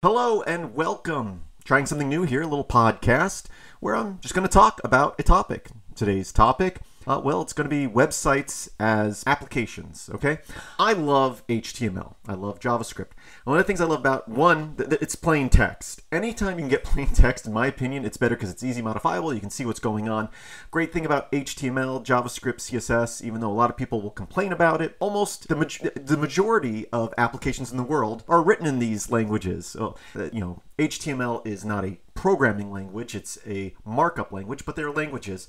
Hello and welcome. Trying something new here, a little podcast where I'm just going to talk about a topic. Today's topic, well, it's going to be websites as applications, okay? I love HTML. I love JavaScript. One of the things I love about, one, it's plain text. Anytime you can get plain text, in my opinion, it's better because it's easy modifiable. You can see what's going on. Great thing about HTML, JavaScript, CSS, even though a lot of people will complain about it, almost the majority of applications in the world are written in these languages. So, you know, HTML is not a programming language, it's a markup language, but they're languages.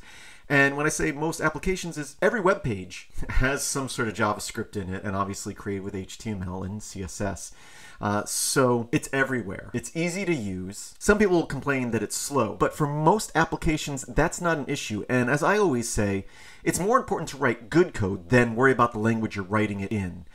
And when I say most applications, is every web page has some sort of JavaScript in it, and obviously created with HTML and CSS. So it's everywhere. It's easy to use. Some people will complain that it's slow, but for most applications, that's not an issue. And as I always say, it's more important to write good code than worry about the language you're writing it in.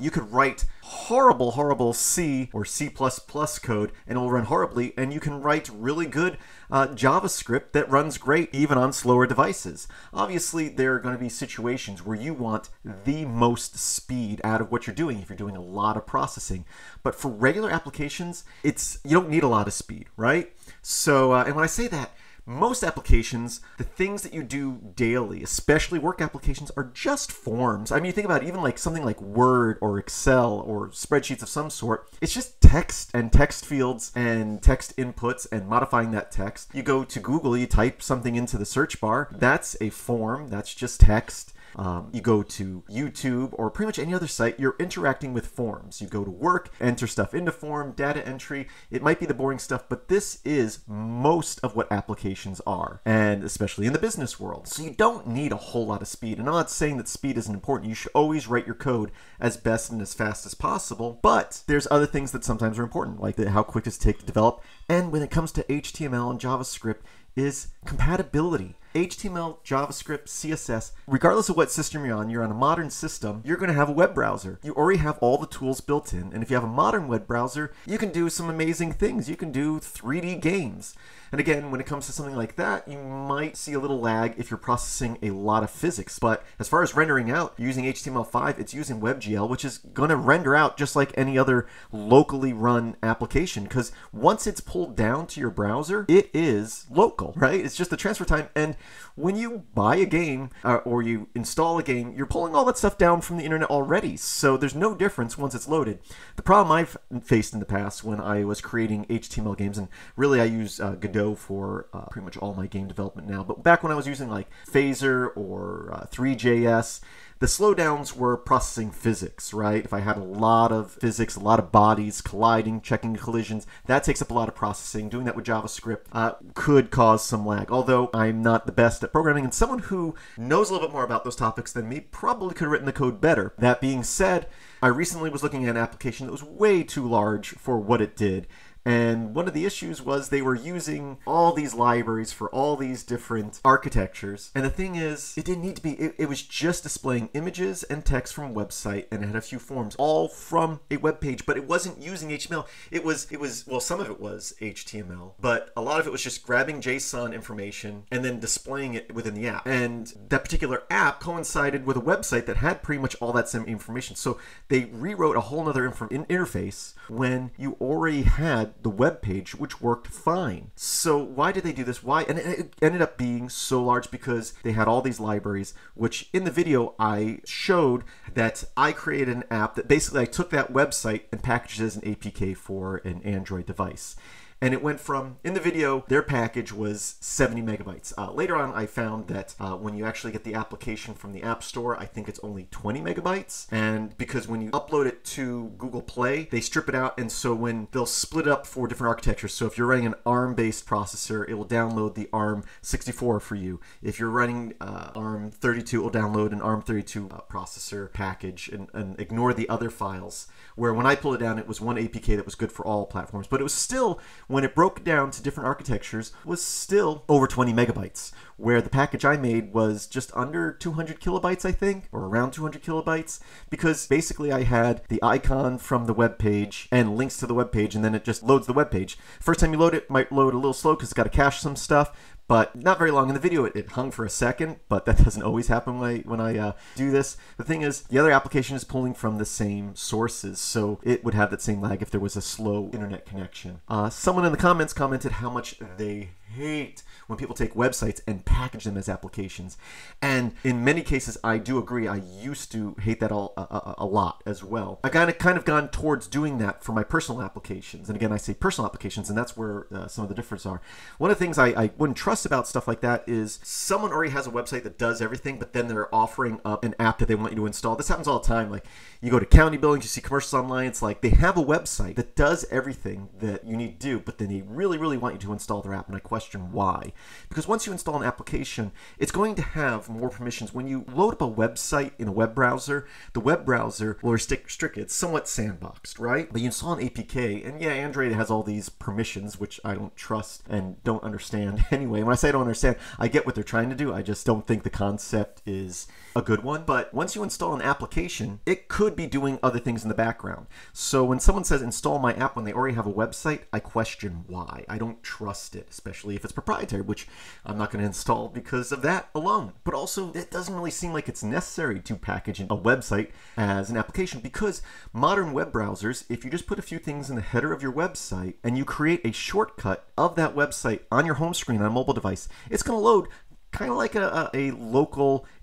You could write horrible, horrible C or C++ code, and it'll run horribly, and you can write really good JavaScript that runs great even on slower devices. Obviously, there are going to be situations where you want the most speed out of what you're doing if you're doing a lot of processing. But for regular applications, you don't need a lot of speed, right? So, and when I say that, most applications, the things that you do daily, especially work applications, are just forms. I mean, you think about it, even like something like Word or Excel or spreadsheets of some sort, it's just text and text fields and text inputs and modifying that text. You go to Google, you type something into the search bar, that's a form, that's just text. You go to YouTube or pretty much any other site, you're interacting with forms. You go to work, enter stuff into form, data entry. It might be the boring stuff, but this is most of what applications are, and especially in the business world. So you don't need a whole lot of speed. And I'm not saying that speed isn't important. You should always write your code as best and as fast as possible, but there's other things that sometimes are important, like how quick does it take to develop. And when it comes to HTML and JavaScript, is compatibility. HTML, JavaScript, CSS, regardless of what system you're on a modern system, you're going to have a web browser. You already have all the tools built in, and if you have a modern web browser, you can do some amazing things. You can do 3D games. And again, when it comes to something like that, you might see a little lag if you're processing a lot of physics, but as far as rendering out using HTML5, it's using WebGL, which is going to render out just like any other locally run application, because once it's pulled down to your browser, it is local, right? It's just the transfer time. And when you buy a game or you install a game, you're pulling all that stuff down from the internet already, so there's no difference once it's loaded. The problem I've faced in the past when I was creating HTML games, and really I use Godot for pretty much all my game development now, but back when I was using like Phaser or Three.js, the slowdowns were processing physics, right? If I had a lot of physics, a lot of bodies colliding, checking collisions, that takes up a lot of processing. Doing that with JavaScript could cause some lag, although I'm not the best at programming, and someone who knows a little bit more about those topics than me probably could have written the code better. That being said, I recently was looking at an application that was way too large for what it did. And one of the issues was they were using all these libraries for all these different architectures. And the thing is, it didn't need to be. It was just displaying images and text from a website, and it had a few forms, all from a web page, but it wasn't using HTML. It was well, some of it was HTML, but a lot of it was just grabbing JSON information and then displaying it within the app. And that particular app coincided with a website that had pretty much all that same information. So they rewrote a whole other interface when you already had the web page, which worked fine. So why did they do this? Why? And it ended up being so large because they had all these libraries, which in the video I showed that I created an app that basically I took that website and packaged it as an APK for an Android device. And it went from, in the video, their package was 70 megabytes. Later on, I found that when you actually get the application from the App Store, I think it's only 20 megabytes. And because when you upload it to Google Play, they strip it out. And so when they'll split it up for different architectures. So if you're running an ARM-based processor, it will download the ARM64 for you. If you're running ARM32, it will download an ARM32 processor package and ignore the other files. Where when I pulled it down, it was one APK that was good for all platforms, but it was still, when it broke down to different architectures, was still over 20 megabytes, where the package I made was just under 200 kilobytes, I think, or around 200 kilobytes, because basically I had the icon from the web page and links to the web page, and then it just loads the web page. First time you load it might load a little slow because it's got to cache some stuff, but not very long. In the video, it hung for a second, but that doesn't always happen when I do this. The thing is, the other application is pulling from the same sources, so it would have that same lag if there was a slow internet connection. Someone in the comments commented how much they hate when people take websites and package them as applications. And in many cases, I do agree. I used to hate that a lot as well. I've kind of gone towards doing that for my personal applications. And again, I say personal applications, and that's where some of the differences are. One of the things I wouldn't trust about stuff like that is someone already has a website that does everything, but then they're offering up an app that they want you to install. This happens all the time. Like, you go to county buildings, you see commercials online. It's like they have a website that does everything that you need to do, but then they really, really want you to install their app. And I question why. Because once you install an application, it's going to have more permissions. When you load up a website in a web browser, the web browser will restrict it. It's somewhat sandboxed, right? But you install an APK, and yeah, Android has all these permissions, which I don't trust and don't understand anyway. When I say I don't understand, I get what they're trying to do. I just don't think the concept is a good one. But once you install an application, it could be doing other things in the background. So when someone says install my app when they already have a website, I question why. I don't trust it, especially if it's proprietary, which I'm not going to install because of that alone. But also, it doesn't really seem like it's necessary to package a website as an application, because modern web browsers, if you just put a few things in the header of your website and you create a shortcut of that website on your home screen on a mobile device, it's going to load kind of like a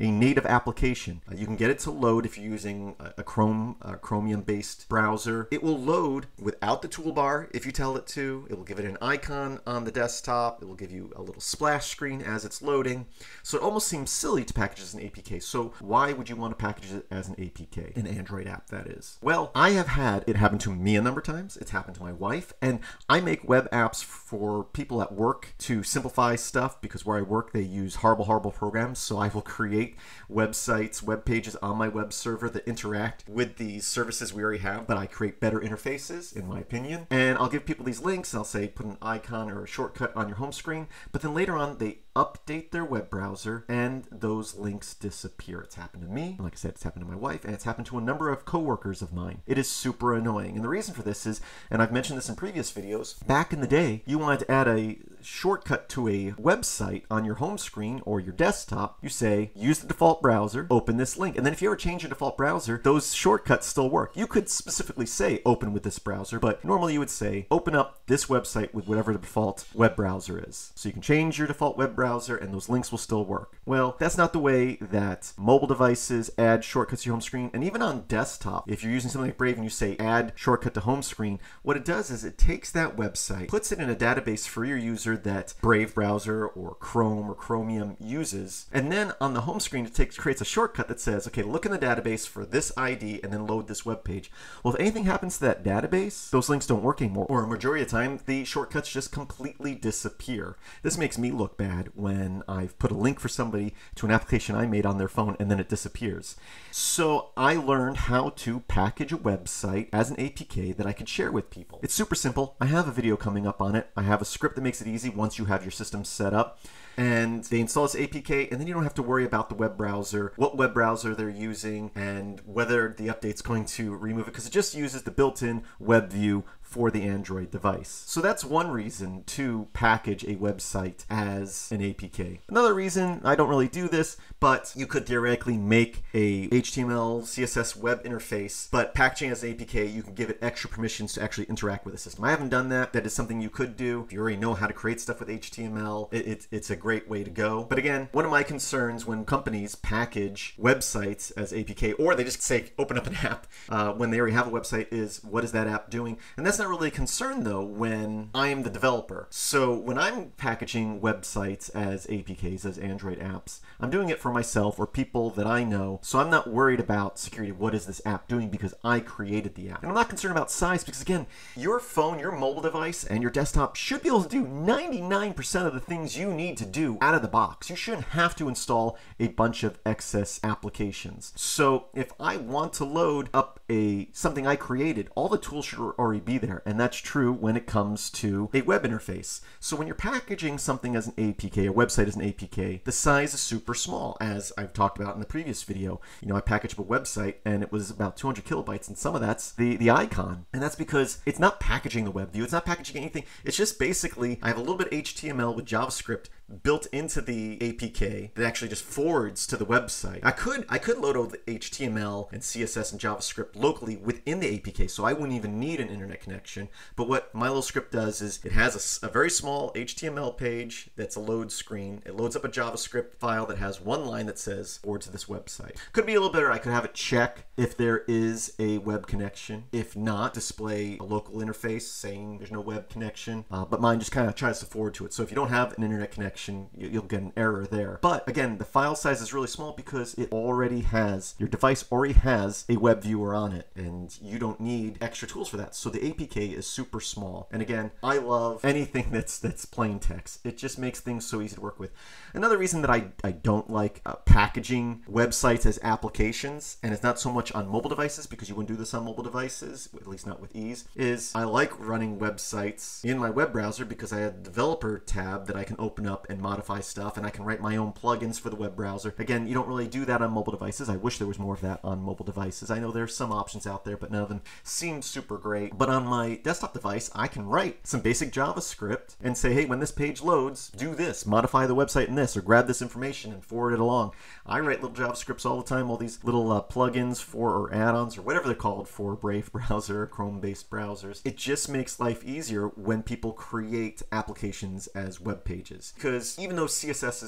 native application. You can get it to load if you're using a Chromium-based browser. It will load without the toolbar if you tell it to. It will give it an icon on the desktop. It will give you a little splash screen as it's loading. So it almost seems silly to package as an APK. So why would you want to package it as an APK, an Android app, that is? Well, I have had it happen to me a number of times. It's happened to my wife. And I make web apps for people at work to simplify stuff, because where I work, they use horrible programs. So I will create websites, web pages on my web server that interact with these services we already have, but I create better interfaces, in my opinion. And I'll give people these links. I'll say, put an icon or a shortcut on your home screen, but then later on they update their web browser and those links disappear. It's happened to me. Like I said, it's happened to my wife, and it's happened to a number of coworkers of mine. It is super annoying. And the reason for this is, and I've mentioned this in previous videos, back in the day, you wanted to add a shortcut to a website on your home screen or your desktop. You say, use the default browser, open this link. And then if you ever change your default browser, those shortcuts still work. You could specifically say, open with this browser, but normally you would say, open up this website with whatever the default web browser is. So you can change your default web browser and those links will still work. Well, that's not the way that mobile devices add shortcuts to your home screen. And even on desktop, if you're using something like Brave and you say add shortcut to home screen, what it does is it takes that website, puts it in a database for your user that Brave browser or Chrome or Chromium uses. And then on the home screen, it creates a shortcut that says, okay, look in the database for this ID and then load this web page. Well, if anything happens to that database, those links don't work anymore. Or a majority of the time, the shortcuts just completely disappear. This makes me look bad when I've put a link for somebody to an application I made on their phone and then it disappears. So I learned how to package a website as an APK that I could share with people. It's super simple. I have a video coming up on it. I have a script that makes it easy once you have your system set up. And they install this APK, and then you don't have to worry about the web browser, what web browser they're using, and whether the update's going to remove it, because it just uses the built-in web view for the Android device. So that's one reason to package a website as an APK. Another reason, I don't really do this, but you could theoretically make a HTML, CSS web interface, but packaging as an APK, you can give it extra permissions to actually interact with the system. I haven't done that. That is something you could do. If you already know how to create stuff with HTML, it's a great way to go. But again, one of my concerns when companies package websites as APK, or they just say, open up an app when they already have a website, is what is that app doing? And that's not really a concern though when I'm the developer. So when I'm packaging websites as APKs, as Android apps, I'm doing it for myself or people that I know. So I'm not worried about security. What is this app doing? Because I created the app. And I'm not concerned about size, because again, your phone, your mobile device, and your desktop should be able to do 99% of the things you need to do out of the box. You shouldn't have to install a bunch of excess applications. So if I want to load up something I created, all the tools should already be there. And that's true when it comes to a web interface. So when you're packaging something as an APK, a website as an APK, the size is super small. As I've talked about in the previous video, you know, I packaged a website and it was about 200 kilobytes, and some of that's the icon. And that's because it's not packaging the web view. It's not packaging anything. It's just basically, I have a little bit of HTML with JavaScript built into the APK that actually just forwards to the website. I could load all the HTML and CSS and JavaScript locally within the APK, so I wouldn't even need an internet connection. But what my little script does is it has a very small HTML page that's a load screen. It loads up a JavaScript file that has one line that says forward to this website. Could be a little better. I could have it check if there is a web connection. If not, display a local interface saying there's no web connection. But mine just kind of tries to forward to it. So if you don't have an internet connection, you'll get an error there. But again, the file size is really small because it already has, your device already has a web viewer on it, and you don't need extra tools for that. So the APK is super small. And again, I love anything that's plain text. It just makes things so easy to work with. Another reason that I don't like packaging websites as applications, and it's not so much on mobile devices, because you wouldn't do this on mobile devices, at least not with ease, is I like running websites in my web browser because I have a developer tab that I can open up and modify stuff, and I can write my own plugins for the web browser. Again, you don't really do that on mobile devices. I wish there was more of that on mobile devices. I know there's some options out there, but none of them seem super great. But on my desktop device, I can write some basic JavaScript and say, hey, when this page loads, do this, modify the website in this, or grab this information and forward it along. I write little JavaScripts all the time, all these little plugins for, or add-ons, or whatever they're called for Brave browser, Chrome-based browsers. It just makes life easier when people create applications as web pages. Because even though C and C++,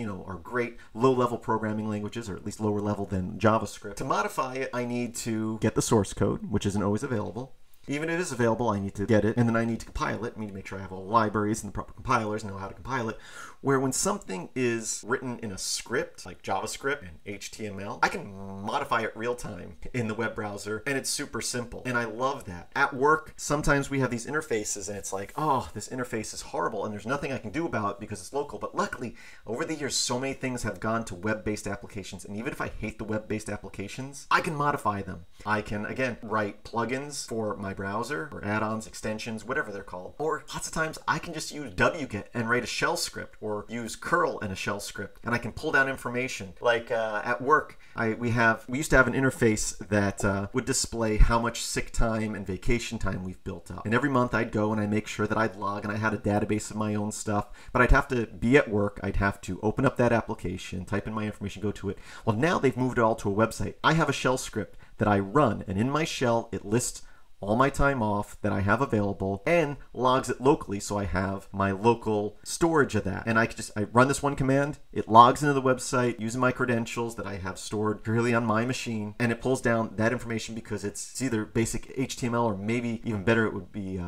you know, are great low-level programming languages, or at least lower level than JavaScript, to modify it, I need to get the source code, which isn't always available. Even if it is available, I need to get it, and then I need to compile it. I need to make sure I have all the libraries and the proper compilers, know how to compile it. Where when something is written in a script, like JavaScript and HTML, I can modify it real time in the web browser, and it's super simple. And I love that. At work, sometimes we have these interfaces, and it's like, oh, this interface is horrible, and there's nothing I can do about it because it's local. But luckily, over the years, so many things have gone to web-based applications, and even if I hate the web-based applications, I can modify them. I can, again, write plugins for my browser, or add-ons, extensions, whatever they're called. Or lots of times I can just use wget and write a shell script, or use curl and a shell script, and I can pull down information. Like at work, we used to have an interface that would display how much sick time and vacation time we've built up. And every month I'd go and I'd make sure that I'd log, and I had a database of my own stuff, but I'd have to be at work, I'd have to open up that application, type in my information, go to it. Well, now they've moved it all to a website. I have a shell script that I run, and in my shell it lists all my time off that I have available and logs it locally, so I have my local storage of that. And I run this one command, it logs into the website using my credentials that I have stored purely on my machine, and it pulls down that information because it's either basic HTML, or maybe even better it would be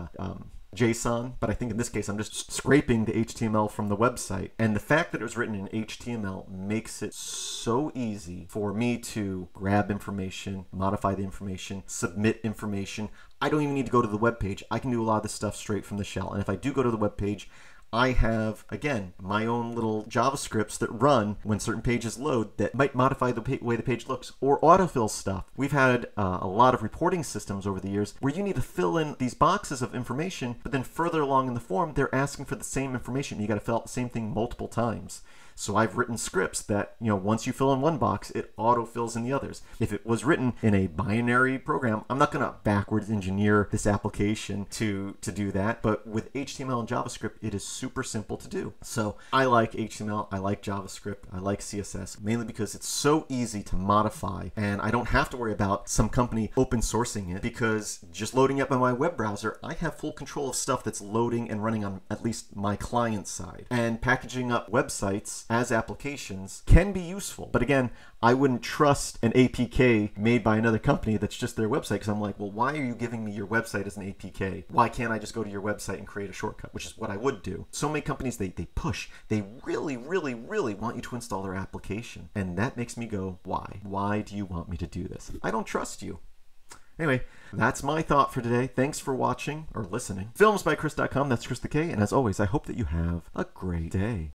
JSON, but I think in this case I'm just scraping the HTML from the website. And the fact that it was written in HTML makes it so easy for me to grab information, modify the information, submit information. I don't even need to go to the web page. I can do a lot of this stuff straight from the shell. And if I do go to the web page, I have, again, my own little JavaScripts that run when certain pages load that might modify the way the page looks, or autofill stuff. We've had a lot of reporting systems over the years where you need to fill in these boxes of information, but then further along in the form, they're asking for the same information. You got to fill out the same thing multiple times. So I've written scripts that, you know, once you fill in one box, it auto-fills in the others. If it was written in a binary program, I'm not going to backwards engineer this application to do that. But with HTML and JavaScript, it is super simple to do. So I like HTML, I like JavaScript, I like CSS, mainly because it's so easy to modify, and I don't have to worry about some company open sourcing it, because just loading up on my web browser, I have full control of stuff that's loading and running on at least my client side. And packaging up websites as applications can be useful. But again, I wouldn't trust an APK made by another company that's just their website, because I'm like, well, why are you giving me your website as an APK? Why can't I just go to your website and create a shortcut, which is what I would do. So many companies, they push. They really, really, really want you to install their application. And that makes me go, why? Why do you want me to do this? I don't trust you. Anyway, that's my thought for today. Thanks for watching or listening. Films by Chris.com, that's Chris the K, and as always, I hope that you have a great day.